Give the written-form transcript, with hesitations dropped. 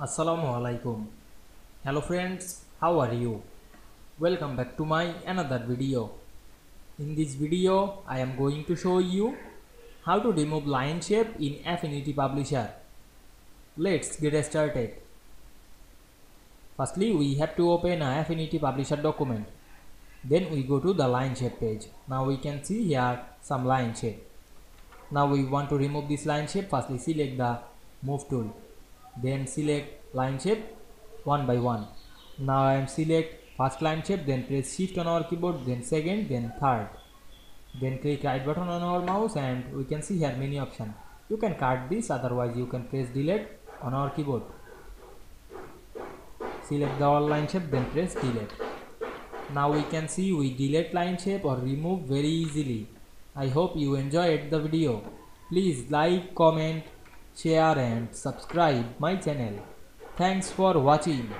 Assalamu alaikum. Hello friends, how are you? Welcome back to my another video. In this video, I am going to show you how to remove line shape in Affinity Publisher. Let's get started. Firstly, we have to open an Affinity Publisher document. Then we go to the line shape page. Now we can see here some line shape. Now we want to remove this line shape. Firstly, select the move tool. Then select line shape one by one. Now I am select first line shape, then press shift on our keyboard, then second, then third. Then click right button on our mouse and we can see here many options. You can cut this, otherwise you can press delete on our keyboard. Select the all line shape, then press delete. Now we can see we delete line shape or remove very easily. I hope you enjoyed the video. Please like, comment, share and subscribe my channel. Thanks for watching.